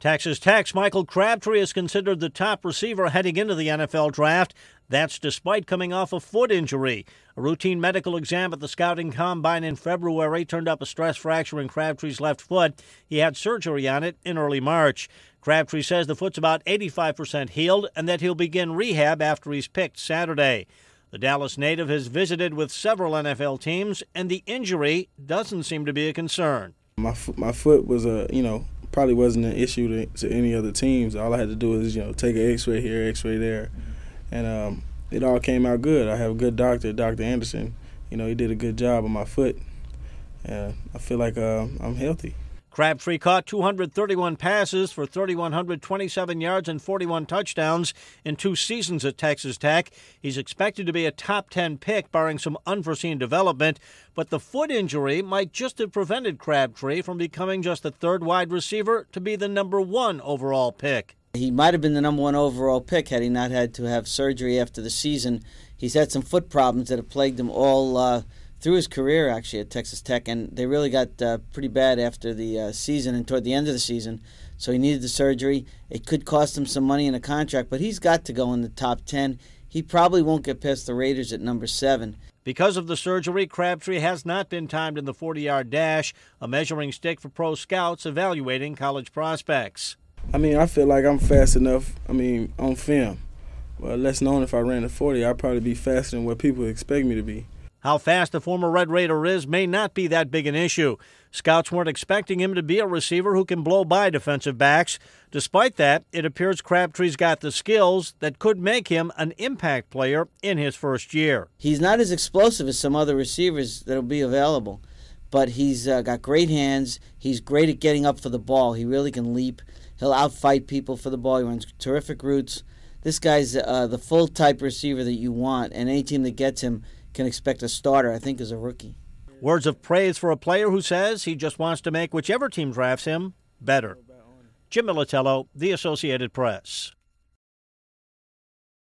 Texas Tech's Michael Crabtree is considered the top receiver heading into the NFL draft. That's despite coming off a foot injury. A routine medical exam at the Scouting Combine in February turned up a stress fracture in Crabtree's left foot. He had surgery on it in early March. Crabtree says the foot's about 85% healed and that he'll begin rehab after he's picked Saturday. The Dallas native has visited with several NFL teams, and the injury doesn't seem to be a concern. My foot was probably wasn't an issue to any other teams. All I had to do is, take an x-ray here, x-ray there. And it all came out good. I have a good doctor, Dr. Anderson. He did a good job on my foot. And I feel like I'm healthy. Crabtree caught 231 passes for 3,127 yards and 41 touchdowns in 2 seasons at Texas Tech. He's expected to be a top 10 pick, barring some unforeseen development. But the foot injury might just have prevented Crabtree from becoming just the 3rd wide receiver to be the number 1 overall pick. He might have been the number 1 overall pick had he not had to have surgery after the season. He's had some foot problems that have plagued him all through his career, actually, at Texas Tech, and they really got pretty bad after the season and toward the end of the season. So he needed the surgery. It could cost him some money in a contract, but he's got to go in the top 10. He probably won't get past the Raiders at number 7. Because of the surgery, Crabtree has not been timed in the 40-yard dash, a measuring stick for pro scouts evaluating college prospects. I feel like I'm fast enough, on film. Well, less known if I ran the 40, I'd probably be faster than what people expect me to be. How fast the former Red Raider is may not be that big an issue. Scouts weren't expecting him to be a receiver who can blow by defensive backs. Despite that, it appears Crabtree's got the skills that could make him an impact player in his first year. He's not as explosive as some other receivers that will be available, but he's got great hands. He's great at getting up for the ball. He really can leap. He'll outfight people for the ball. He runs terrific routes. This guy's the full type receiver that you want, and any team that gets him can expect a starter, I think, as a rookie. Words of praise for a player who says he just wants to make whichever team drafts him better. Jim Militello, The Associated Press.